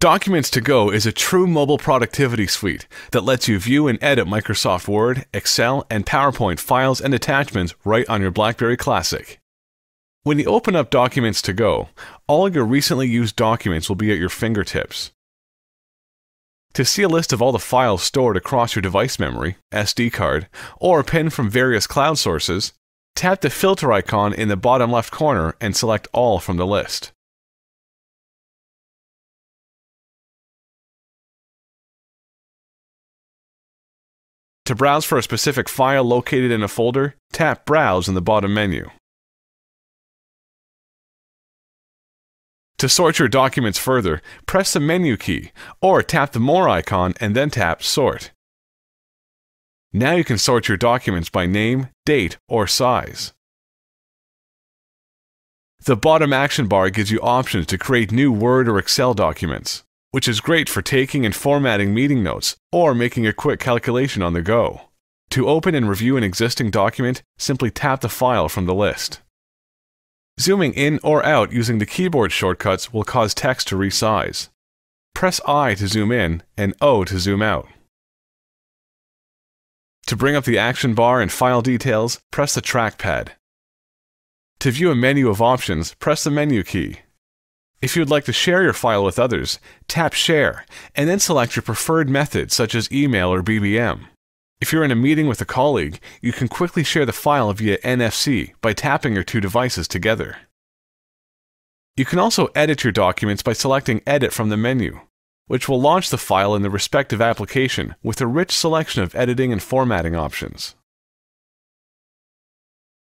Documents to Go is a true mobile productivity suite that lets you view and edit Microsoft Word, Excel, and PowerPoint files and attachments right on your BlackBerry Classic. When you open up Documents to Go, all your recently used documents will be at your fingertips. To see a list of all the files stored across your device memory, SD card, or pinned from various cloud sources, tap the filter icon in the bottom left corner and select All from the list. To browse for a specific file located in a folder, tap Browse in the bottom menu. To sort your documents further, press the menu key or tap the More icon and then tap Sort. Now you can sort your documents by name, date, or size. The bottom action bar gives you options to create new Word or Excel documents, which is great for taking and formatting meeting notes or making a quick calculation on the go. To open and review an existing document, simply tap the file from the list. Zooming in or out using the keyboard shortcuts will cause text to resize. Press I to zoom in and O to zoom out. To bring up the action bar and file details, press the trackpad. To view a menu of options, press the menu key. If you'd like to share your file with others, tap Share, and then select your preferred method such as email or BBM. If you're in a meeting with a colleague, you can quickly share the file via NFC by tapping your two devices together. You can also edit your documents by selecting Edit from the menu, which will launch the file in the respective application with a rich selection of editing and formatting options.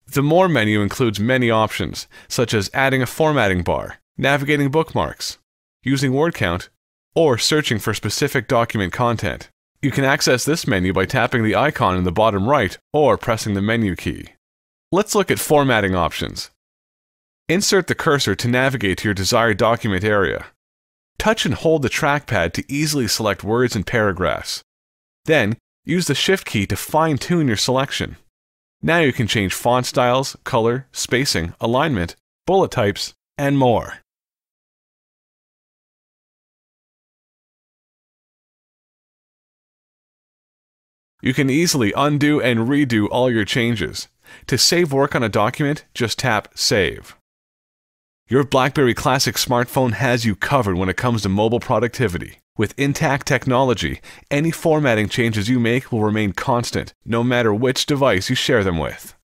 The More menu includes many options, such as adding a formatting bar, navigating bookmarks, using word count, or searching for specific document content. You can access this menu by tapping the icon in the bottom right or pressing the menu key. Let's look at formatting options. Insert the cursor to navigate to your desired document area. Touch and hold the trackpad to easily select words and paragraphs. Then, use the Shift key to fine-tune your selection. Now you can change font styles, color, spacing, alignment, bullet types, and more. You can easily undo and redo all your changes. To save work on a document, just tap Save. Your BlackBerry Classic smartphone has you covered when it comes to mobile productivity. With intact technology, any formatting changes you make will remain constant, no matter which device you share them with.